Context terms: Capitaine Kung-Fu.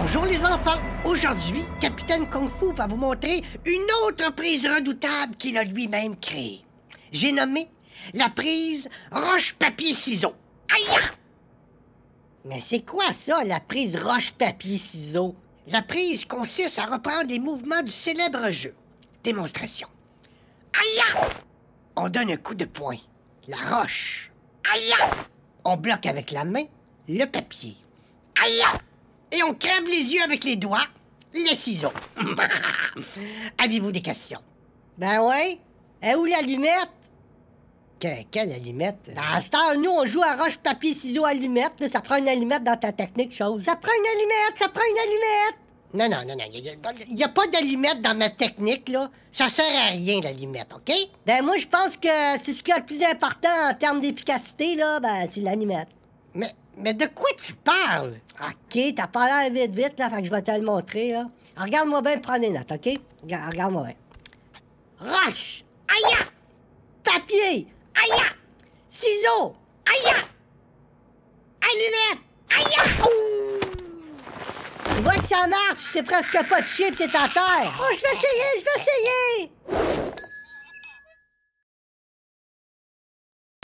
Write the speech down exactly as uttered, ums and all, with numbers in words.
Bonjour les enfants! Aujourd'hui, Capitaine Kung-Fu va vous montrer une autre prise redoutable qu'il a lui-même créée. J'ai nommé la prise Roche Papier Ciseaux. Aïe! Mais c'est quoi ça, la prise Roche Papier Ciseaux? La prise consiste à reprendre les mouvements du célèbre jeu. Démonstration. Aïe! On donne un coup de poing. La roche. Aïe! On bloque avec la main le papier. Aïe! Et on crève les yeux avec les doigts, le ciseau. Avez-vous des questions? Ben oui. Et où l'allumette? Que, quelle allumette? Ben, à ce temps, nous, on joue à roche, papier, ciseaux, allumette. Ça prend une allumette dans ta technique, chose. Ça prend une allumette, ça prend une allumette. Non, non, non, non. Il n'y a, a pas d'allumette dans ma technique, là. Ça sert à rien, l'allumette, OK? Ben, moi, je pense que c'est ce qu'il y a de plus important en termes d'efficacité, là. Ben, c'est l'allumette. Mais. Mais de quoi tu parles? OK, t'as pas l'air vite, vite, là, fait que je vais te le montrer, là. Regarde-moi bien, prends des notes, OK? Regarde-moi bien. Roche! Aïe! Papier! Aïe! Ciseaux! Aïe! Allumette! Aïe! Ouh! Tu vois que ça marche, c'est presque pas de chiffre qui est à terre. Oh, je vais essayer, je vais essayer!